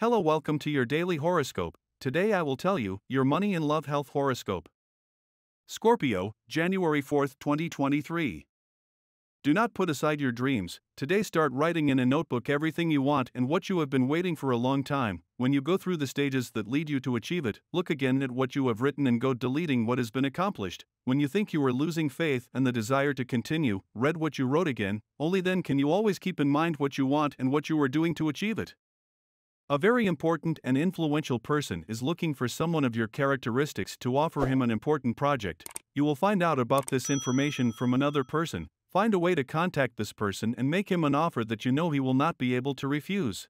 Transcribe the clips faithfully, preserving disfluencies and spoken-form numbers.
Hello, welcome to your daily horoscope. Today I will tell you your money and love health horoscope. Scorpio, January fourth, twenty twenty-three. Do not put aside your dreams. Today start writing in a notebook everything you want and what you have been waiting for a long time. When you go through the stages that lead you to achieve it, look again at what you have written and go deleting what has been accomplished. When you think you are losing faith and the desire to continue, read what you wrote again. Only then can you always keep in mind what you want and what you are doing to achieve it. A very important and influential person is looking for someone of your characteristics to offer him an important project. You will find out about this information from another person. Find a way to contact this person and make him an offer that you know he will not be able to refuse.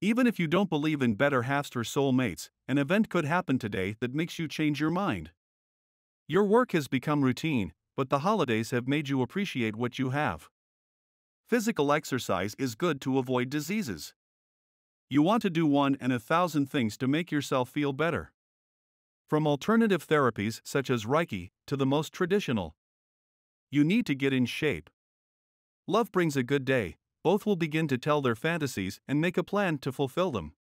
Even if you don't believe in better halves or soulmates, an event could happen today that makes you change your mind. Your work has become routine, but the holidays have made you appreciate what you have. Physical exercise is good to avoid diseases. You want to do one and a thousand things to make yourself feel better. From alternative therapies such as Reiki to the most traditional. You need to get in shape. Love brings a good day. Both will begin to tell their fantasies and make a plan to fulfill them.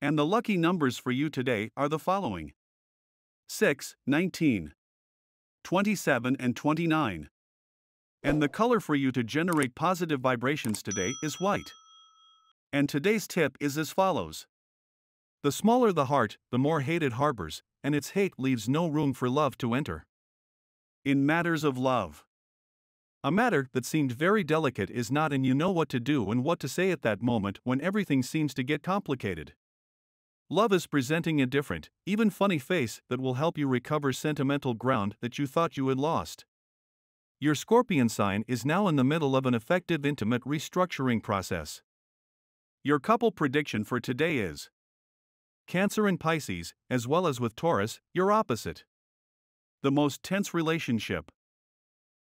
And the lucky numbers for you today are the following: six, nineteen, twenty-seven, and twenty-nine. And the color for you to generate positive vibrations today is white. And today's tip is as follows. The smaller the heart, the more hate it harbors, and its hate leaves no room for love to enter. In matters of love. A matter that seemed very delicate is not, and you know what to do and what to say at that moment when everything seems to get complicated. Love is presenting a different, even funny face that will help you recover sentimental ground that you thought you had lost. Your Scorpion sign is now in the middle of an effective intimate restructuring process. Your couple prediction for today is Cancer and Pisces, as well as with Taurus, your opposite. The most tense relationship.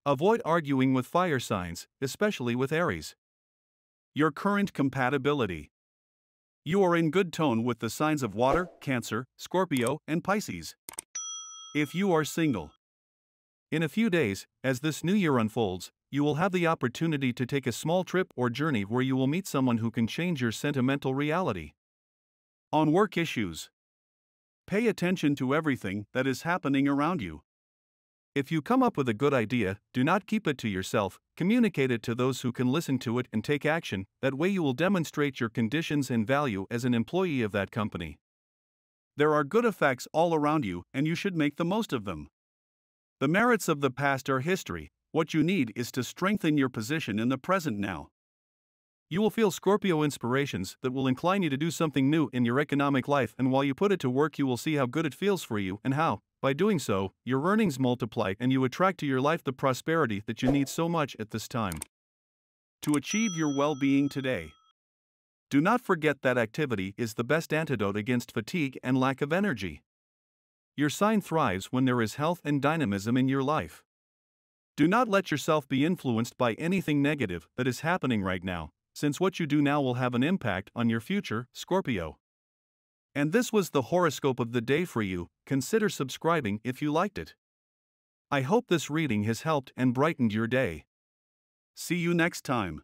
Avoid arguing with fire signs, especially with Aries. Your current compatibility. You are in good tone with the signs of Water, Cancer, Scorpio, and Pisces. If you are single. In a few days, as this new year unfolds, you will have the opportunity to take a small trip or journey where you will meet someone who can change your sentimental reality. On work issues. Pay attention to everything that is happening around you. If you come up with a good idea, do not keep it to yourself, communicate it to those who can listen to it and take action. That way you will demonstrate your conditions and value as an employee of that company. There are good effects all around you, and you should make the most of them. The merits of the past are history. What you need is to strengthen your position in the present now. You will feel Scorpio inspirations that will incline you to do something new in your economic life, and while you put it to work you will see how good it feels for you and how, by doing so, your earnings multiply and you attract to your life the prosperity that you need so much at this time. To achieve your well-being today. Do not forget that activity is the best antidote against fatigue and lack of energy. Your sign thrives when there is health and dynamism in your life. Do not let yourself be influenced by anything negative that is happening right now, since what you do now will have an impact on your future, Scorpio. And this was the horoscope of the day for you. Consider subscribing if you liked it. I hope this reading has helped and brightened your day. See you next time.